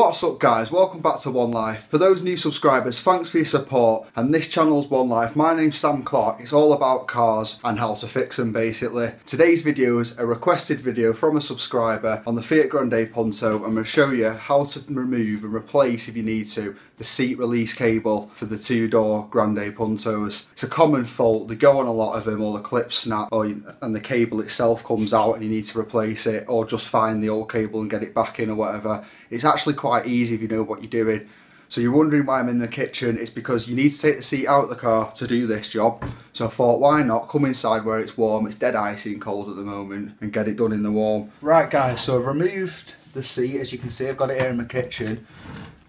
What's up guys, welcome back to 1 Life. For those new subscribers, thanks for your support, and this channel's 1 Life. My name's Sam Clark, it's all about cars and how to fix them basically. Today's video is a requested video from a subscriber on the Fiat Grande Punto. I'm going to show you how to remove and replace, if you need to, the seat release cable for the two-door Grande Puntos. It's a common fault, they go on a lot of them, or the clips snap, and the cable itself comes out and you need to replace it, or just find the old cable and get it back in or whatever. It's actually quite easy if you know what you're doing. So you're wondering why I'm in the kitchen, it's because you need to take the seat out of the car to do this job. So I thought, why not come inside where it's warm, it's dead icy and cold at the moment, and get it done in the warm. Right guys, so I've removed the seat, as you can see I've got it here in my kitchen.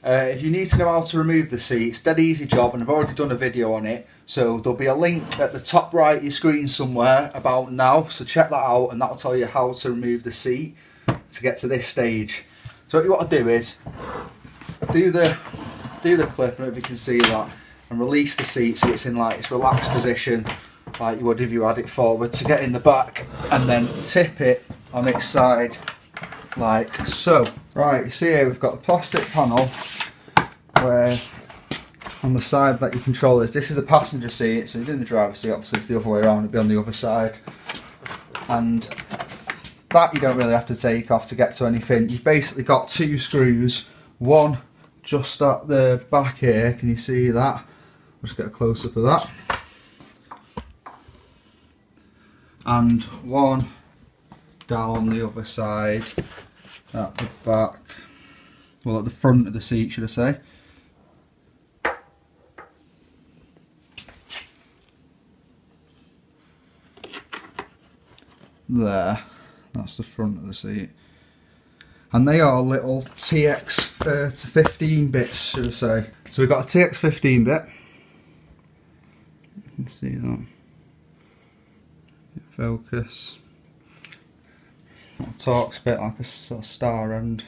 If you need to know how to remove the seat, it's a dead easy job and I've already done a video on it. So there'll be a link at the top right of your screen somewhere about now, so check that out and that'll tell you how to remove the seat to get to this stage. So what you want to do is, do the clip, I don't know if you can see that, and release the seat so it's in like its relaxed position, like you would if you had it forward, to get in the back, and then tip it on its side, like so. Right, you see here we've got the plastic panel where on the side that your control is. This is the passenger seat, so you're in the driver's seat, obviously it's the other way around, it'll be on the other side. And that you don't really have to take off to get to anything. You've basically got two screws, one just at the back here, can you see that? I'll just get a close up of that. And one down the other side. At the back, well at the front of the seat should I say. There, that's the front of the seat. And they are little TX30-15 bits should I say. So we've got a TX-15 bit. You can see that. Focus. Torx bit, like a sort of star end,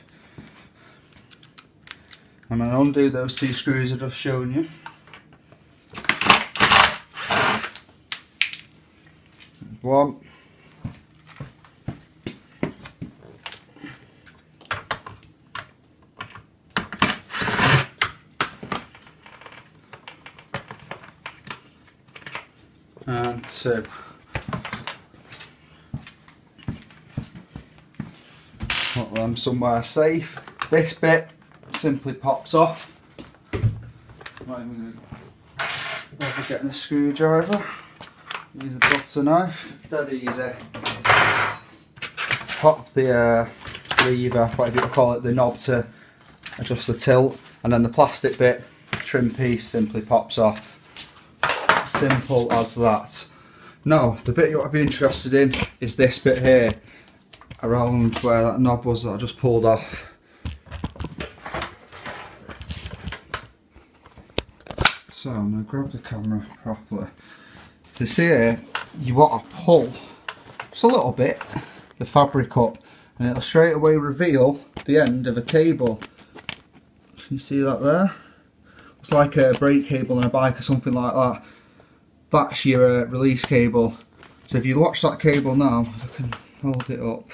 and then undo those two screws I've just shown you. There's one, and two. Put them somewhere safe. This bit simply pops off. Not even bother getting a screwdriver. Use a butter knife. Dead easy. Pop the lever, whatever you call it, the knob to adjust the tilt, and then the plastic bit, trim piece, simply pops off. Simple as that. Now, the bit you want to be interested in is this bit here, around where that knob was that I just pulled off. So I'm going to grab the camera properly. So see here, you want to pull just a little bit the fabric up and it'll straight away reveal the end of a cable. Can you see that there? It's like a brake cable on a bike or something like that. That's your release cable. So if you watch that cable now, I can hold it up.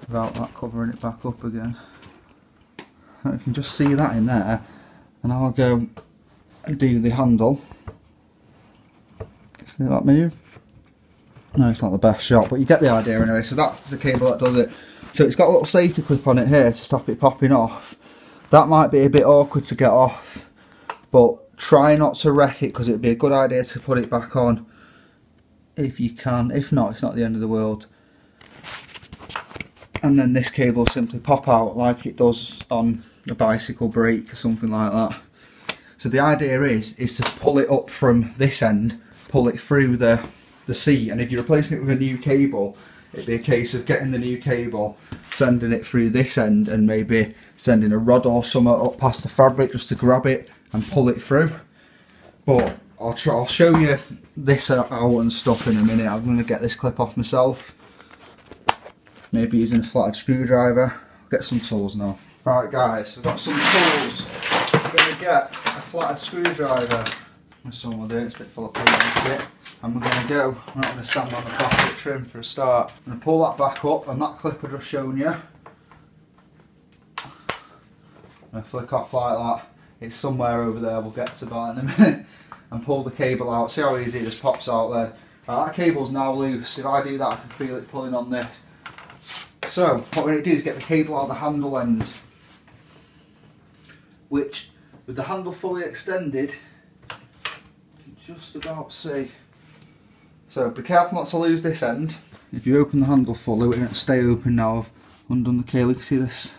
Without that covering it back up again. And you can just see that in there, and I'll go and do the handle. See that move? No, it's not the best shot, but you get the idea anyway. So that's the cable that does it. So it's got a little safety clip on it here to stop it popping off. That might be a bit awkward to get off, but try not to wreck it because it'd be a good idea to put it back on if you can. If not, it's not the end of the world. And then this cable will simply pop out like it does on a bicycle brake or something like that. So the idea is to pull it up from this end, pull it through the seat, and if you're replacing it with a new cable, it'd be a case of getting the new cable, sending it through this end, and maybe sending a rod or something up past the fabric just to grab it and pull it through. But I'll show you this out and stuff in a minute. I'm going to get this clip off myself. Maybe using a flathead screwdriver. I'll get some tools now. Right guys, we've got some tools. I'm going to get a flathead screwdriver. This one will do, it's a bit full of paint. and we're going to go, I'm not going to stand on the plastic trim for a start. I'm going to pull that back up, and that clip I've just shown you, I'm going to flick off like that. It's somewhere over there, we'll get to that in a minute. And pull the cable out, see how easy it just pops out there. Right, that cable's now loose. If I do that, I can feel it pulling on this. So what we're going to do is get the cable out of the handle end, which, with the handle fully extended, you can just about see. So be careful not to lose this end. If you open the handle fully, we're going to stay open now. I've undone the cable, you can see this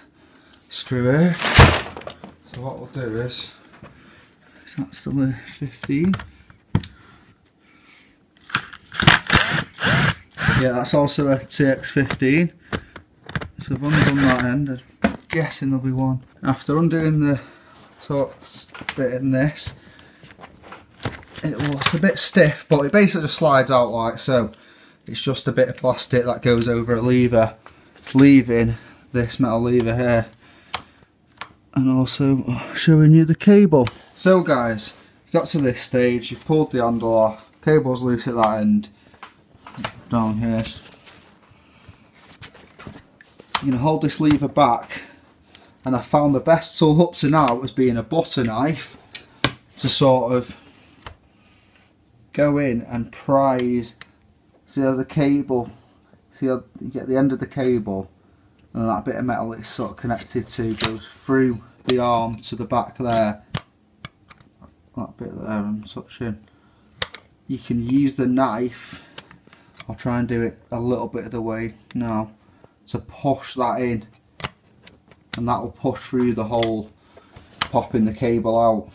screw here. So what we'll do is that still a 15? Yeah, that's also a TX-15. So I've undone that end, I'm guessing there'll be one. After undoing the Torx bit in this, it's a bit stiff, but it basically just slides out like so. It's just a bit of plastic that goes over a lever, leaving this metal lever here. And also showing you the cable. So guys, you got to this stage, you've pulled the handle off, cable's loose at that end, down here. You're going to hold this lever back, and I found the best tool up to now as being a butter knife to sort of go in and prise. See how the cable, see how you get the end of the cable, and that bit of metal it's sort of connected to goes through the arm to the back there, that bit there I'm touching. You can use the knife, I'll try and do it a little bit of the way now, to push that in, and that will push through the hole, popping the cable out.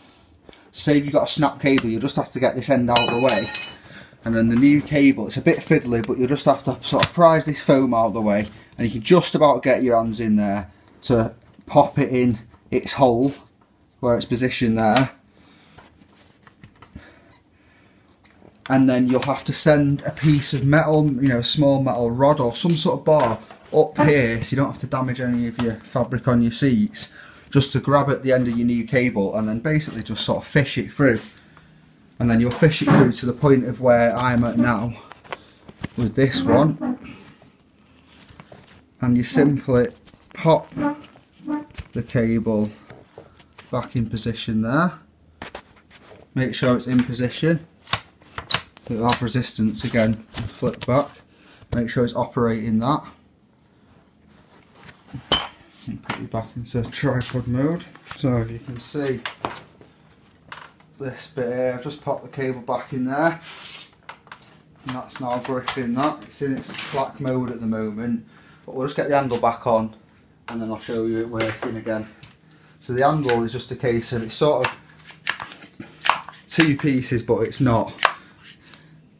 Say if you've got a snap cable, you just have to get this end out of the way, and then the new cable, it's a bit fiddly, but you just have to sort of prise this foam out of the way, and you can just about get your hands in there to pop it in its hole where it's positioned there, and then you'll have to send a piece of metal, you know, a small metal rod or some sort of bar up here, so you don't have to damage any of your fabric on your seats, just to grab at the end of your new cable and then basically just sort of fish it through, and then you'll fish it through to the point of where I'm at now with this one, and you simply pop the cable back in position there, make sure it's in position, it'll have resistance again, flip back, make sure it's operating that, and put you back into tripod mode. So if you can see this bit here, I've just popped the cable back in there, and that's now gripping that, it's in its slack mode at the moment, but we'll just get the handle back on, and then I'll show you it working again. So the handle is just a case of, it's sort of two pieces, but it's not.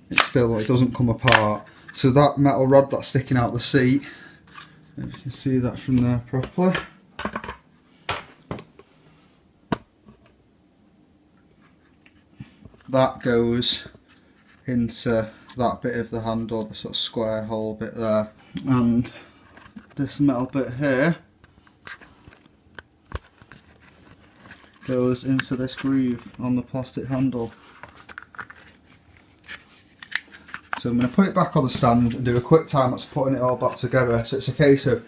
It's still, it doesn't come apart. So that metal rod that's sticking out the seat, if you can see that from there properly. That goes into that bit of the handle, the sort of square hole bit there. And this metal bit here goes into this groove on the plastic handle. So I'm going to put it back on the stand and do a quick time that's putting it all back together. So it's a case of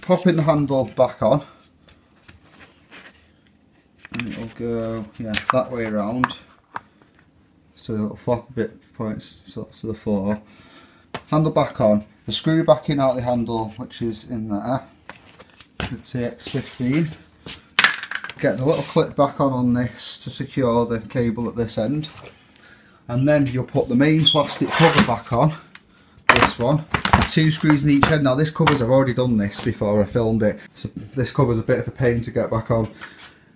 popping the handle back on, and it'll go, yeah, that way around, so it'll flop a bit, points sort of to the floor. Handle back on, the screw back in out the handle, which is in there, the TX-15. Get the little clip back on this to secure the cable at this end, and then you'll put the main plastic cover back on, this one, two screws in each end. Now this covers, I've already done this before I filmed it, so this cover's a bit of a pain to get back on.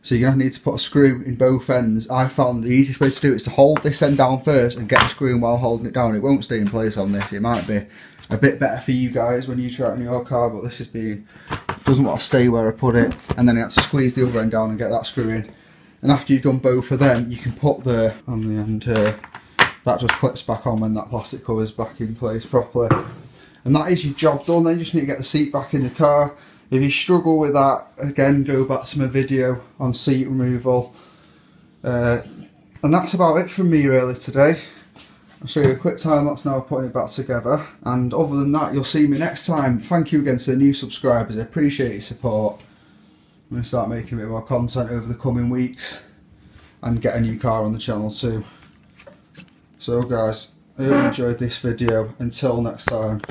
So you're going to need to put a screw in both ends. I found the easiest way to do it is to hold this end down first and get the screw in while holding it down. It won't stay in place on this. It might be a bit better for you guys when you try it on your car, but this is being, doesn't want to stay where I put it. And then I had to squeeze the other end down and get that screw in. And after you've done both of them, you can put the, on the end here, that just clips back on when that plastic cover's back in place properly. And that is your job done. Then you just need to get the seat back in the car. If you struggle with that, again, go back to my video on seat removal. And that's about it from me really today. I'll show you a quick time lapse now of putting it back together, and other than that you'll see me next time. Thank you again to the new subscribers, I appreciate your support. I'm going to start making a bit more content over the coming weeks and get a new car on the channel too. So guys, I hope you enjoyed this video. Until next time.